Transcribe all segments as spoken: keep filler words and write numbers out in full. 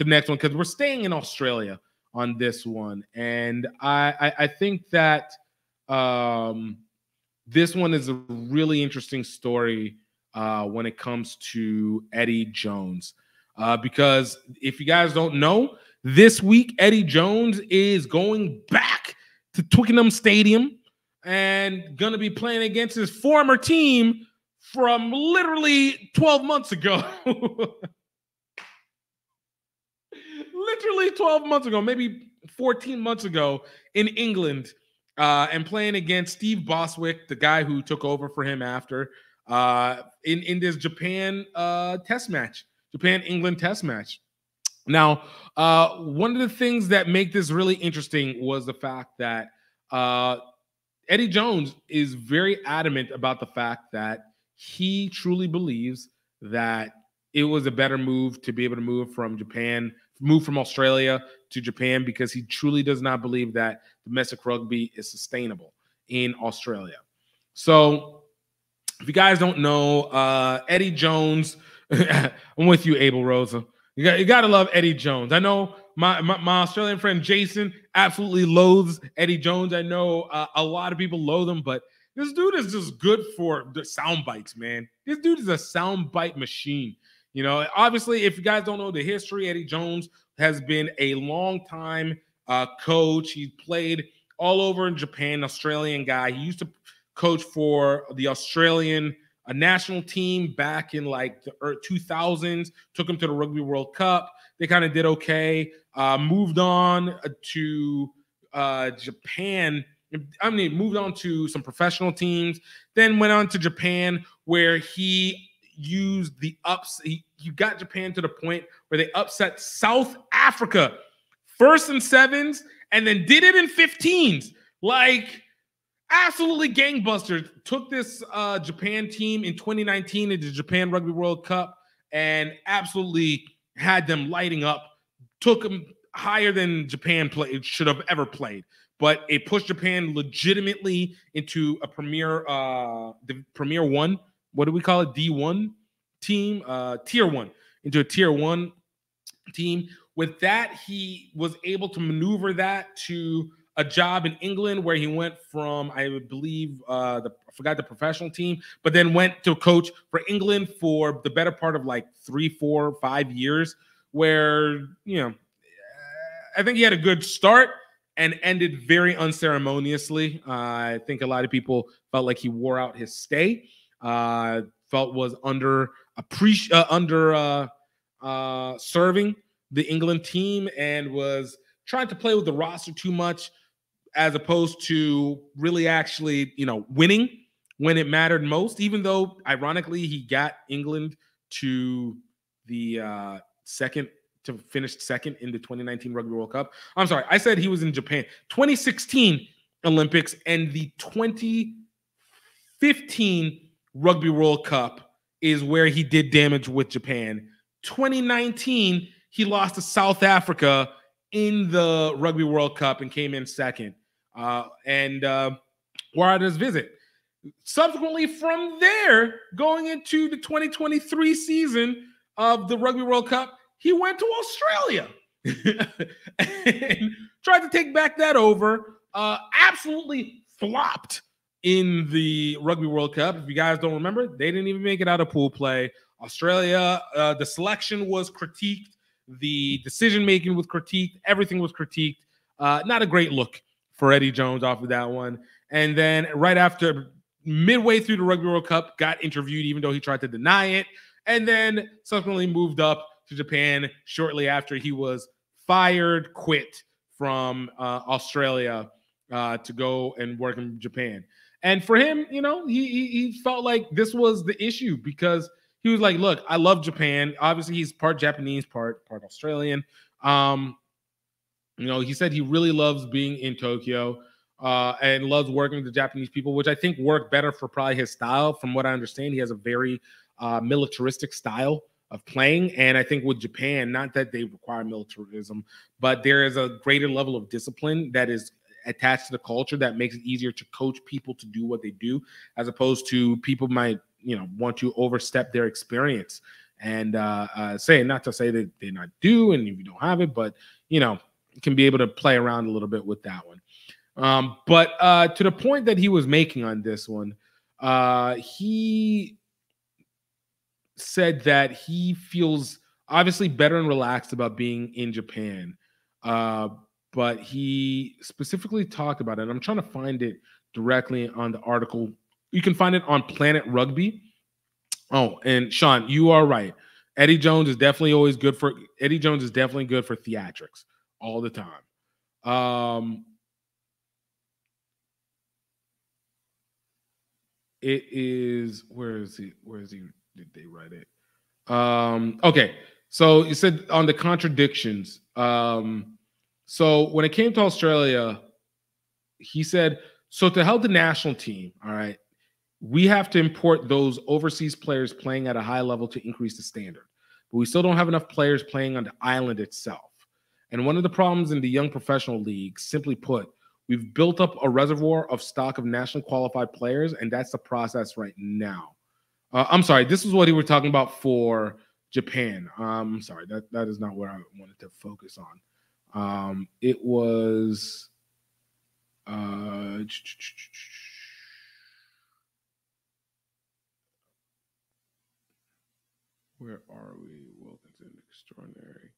to the next one, because we're staying in Australia on this one. And I, I, I think that um, this one is a really interesting story uh, when it comes to Eddie Jones. Uh, because if you guys don't know, this week Eddie Jones is going back to Twickenham Stadium and going to be playing against his former team from literally twelve months ago. Literally twelve months ago, maybe fourteen months ago in England, uh, and playing against Steve Boswick, the guy who took over for him after, uh, in, in this Japan uh, test match, Japan-England test match. Now, uh, one of the things that make this really interesting was the fact that uh, Eddie Jones is very adamant about the fact that he truly believes that it was a better move to be able to move from Japan, move from Australia to Japan, because he truly does not believe that domestic rugby is sustainable in Australia. So if you guys don't know, uh, Eddie Jones, I'm with you, Abel Rosa. You got, you got to love Eddie Jones. I know my, my, my Australian friend Jason absolutely loathes Eddie Jones. I know uh, a lot of people loathe him, but this dude is just good for the sound bites, man. This dude is a sound bite machine. You know, obviously, if you guys don't know the history, Eddie Jones has been a longtime uh, coach. He played all over in Japan, Australian guy. He used to coach for the Australian uh, national team back in like the two thousands, took him to the Rugby World Cup. They kind of did okay, uh, moved on to uh, Japan. I mean, moved on to some professional teams, then went on to Japan where he used the ups. You got Japan to the point where they upset South Africa first in sevens and then did it in fifteens. Like, absolutely gangbusters. Took this uh, Japan team in twenty nineteen into the Japan Rugby World Cup and absolutely had them lighting up. Took them higher than Japan play, should have ever played. But it pushed Japan legitimately into a premier, uh, the premier one. What do we call it? D one team, uh, tier one, into a tier one team. With that, he was able to maneuver that to a job in England where he went from, I believe, uh, the, I forgot the professional team, but then went to coach for England for the better part of like three, four, five years where, you know, I think he had a good start and ended very unceremoniously. Uh, I think a lot of people felt like he wore out his stay. Uh, felt was under appreci uh, under uh, uh, serving the England team and was trying to play with the roster too much as opposed to really actually, you know, winning when it mattered most, even though ironically he got England to the uh, second to finish second in the twenty nineteen Rugby World Cup. I'm sorry, I said he was in Japan. twenty sixteen Olympics and the twenty fifteen Rugby World Cup is where he did damage with Japan. twenty nineteen, he lost to South Africa in the Rugby World Cup and came in second. Uh, and uh, where I just visit. Subsequently, from there, going into the twenty twenty-three season of the Rugby World Cup, he went to Australia and tried to take back that over. Uh, absolutely flopped in the Rugby World Cup. If you guys don't remember, they didn't even make it out of pool play. Australia, uh, the selection was critiqued. The decision-making was critiqued. Everything was critiqued. Uh, not a great look for Eddie Jones off of that one. And then right after, midway through the Rugby World Cup, got interviewed even though he tried to deny it. And then subsequently moved up to Japan shortly after he was fired, quit from uh, Australia uh, to go and work in Japan. And for him, you know, he, he he felt like this was the issue because he was like, look, I love Japan. Obviously, he's part Japanese, part part Australian. Um, you know, he said he really loves being in Tokyo uh, and loves working with the Japanese people, which I think worked better for probably his style. From what I understand, he has a very uh, militaristic style of playing. And I think with Japan, not that they require militarism, but there is a greater level of discipline that is attached to the culture that makes it easier to coach people to do what they do, as opposed to people might, you know, want to overstep their experience and uh, uh, saying not to say that they're not due and if you don't have it, but, you know, you can be able to play around a little bit with that one. Um, but uh, to the point that he was making on this one, uh, he said that he feels obviously better and relaxed about being in Japan. Uh, but he specifically talked about it. And I'm trying to find it directly on the article. You can find it on Planet Rugby. Oh, and Sean, you are right. Eddie Jones is definitely always good for Eddie Jones is definitely good for theatrics all the time. Um, it is where is he? Where is he? Did they write it? Um, okay. So you said on the contradictions. Um, so when it came to Australia, he said, so to help the national team, all right, we have to import those overseas players playing at a high level to increase the standard. But we still don't have enough players playing on the island itself. And one of the problems in the Young Professional League, simply put, we've built up a reservoir of stock of nationally qualified players, and that's the process right now. Uh, I'm sorry, this is what he was talking about for Japan. Um, I'm sorry, that, that is not where I wanted to focus on. Um, it was... Uh, where are we? Wilkinson extraordinary.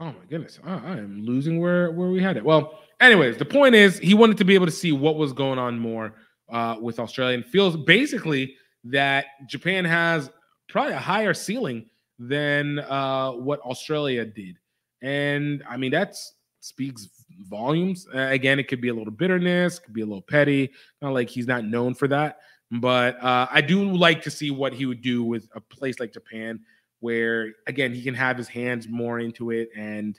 Oh my goodness, I, I am losing where where we had it. Well, anyways, the point is he wanted to be able to see what was going on more uh, with Australia, and feels basically that Japan has probably a higher ceiling than uh, what Australia did, and I mean that speaks volumes. Uh, again, it could be a little bitterness, could be a little petty. Not like he's not known for that. But uh, I do like to see what he would do with a place like Japan where, again, he can have his hands more into it and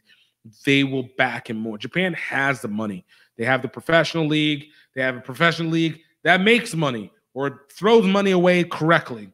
they will back him more. Japan has the money. They have the professional league. They have a professional league that makes money or throws money away correctly.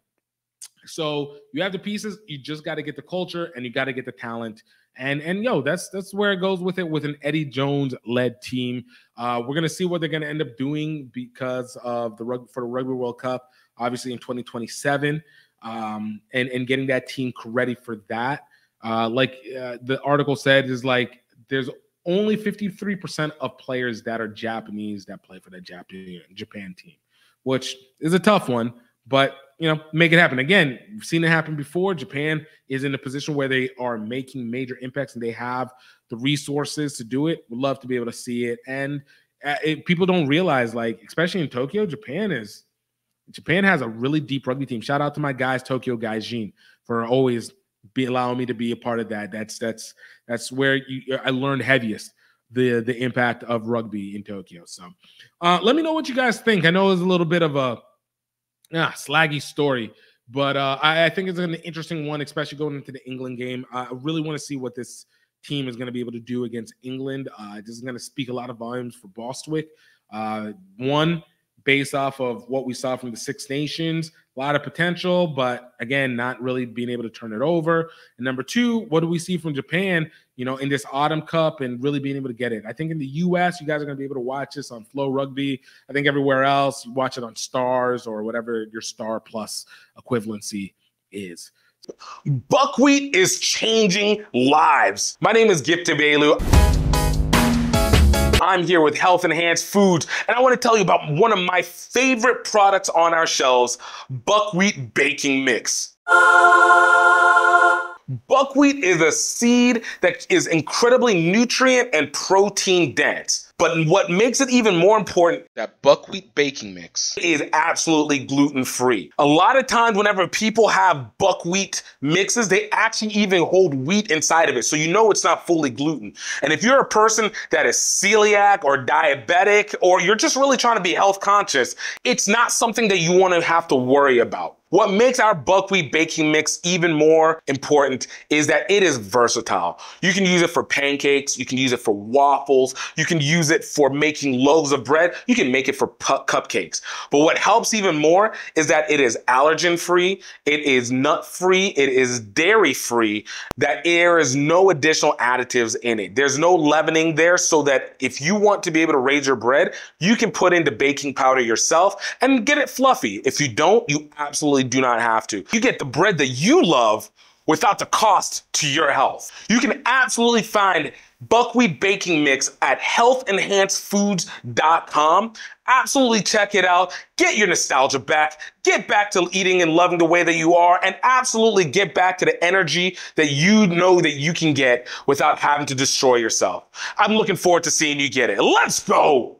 So you have the pieces. You just got to get the culture and you got to get the talent. And, and yo, that's that's where it goes with it with an Eddie Jones-led team. Uh, we're going to see what they're going to end up doing because of the rug, for the Rugby World Cup, obviously in twenty twenty-seven, um, and, and getting that team ready for that. Uh, like uh, the article said, is like there's only fifty-three percent of players that are Japanese that play for the Japan, Japan team, which is a tough one. But, you know, make it happen. Again, we've seen it happen before. Japan is in a position where they are making major impacts and they have the resources to do it. We'd love to be able to see it. And uh, it, people don't realize, like, especially in Tokyo, Japan is Japan has a really deep rugby team. Shout out to my guys, Tokyo Gaijin, for always be allowing me to be a part of that. That's that's that's where you, I learned heaviest. The, the impact of rugby in Tokyo. So uh, let me know what you guys think. I know it was a little bit of a Yeah, slaggy story, but uh, I, I think it's an interesting one, especially going into the England game. I really want to see what this team is going to be able to do against England. Uh, this is going to speak a lot of volumes for Boswick. Uh, one, based off of what we saw from the Six Nations, a lot of potential, but again, not really being able to turn it over. And number two, what do we see from Japan, you know, in this Autumn Cup and really being able to get it? I think in the U S, you guys are going to be able to watch this on Flo Rugby. I think everywhere else, you watch it on Stars or whatever your Star Plus equivalency is. Buckwheat is changing lives. My name is Gift Abelu. I'm here with Health Enhanced Foods, and I want to tell you about one of my favorite products on our shelves, Buckwheat Baking Mix. Buckwheat is a seed that is incredibly nutrient and protein dense. But what makes it even more important, that buckwheat baking mix is absolutely gluten-free. A lot of times whenever people have buckwheat mixes, they actually even hold wheat inside of it. So you know it's not fully gluten. And if you're a person that is celiac or diabetic, or you're just really trying to be health conscious, it's not something that you want to have to worry about. What makes our buckwheat baking mix even more important is that it is versatile. You can use it for pancakes, you can use it for waffles, you can use it for making loaves of bread, you can make it for cupcakes. But what helps even more is that it is allergen free, it is nut free, it is dairy free, that there is no additional additives in it. There's no leavening there, so that if you want to be able to raise your bread, you can put in the baking powder yourself and get it fluffy. If you don't, you absolutely absolutely do not have to. You get the bread that you love without the cost to your health. You can absolutely find buckwheat baking mix at health enhanced foods dot com. Absolutely check it out. Get your nostalgia back. Get back to eating and loving the way that you are, and absolutely get back to the energy that you know that you can get without having to destroy yourself. I'm looking forward to seeing you get it. Let's go.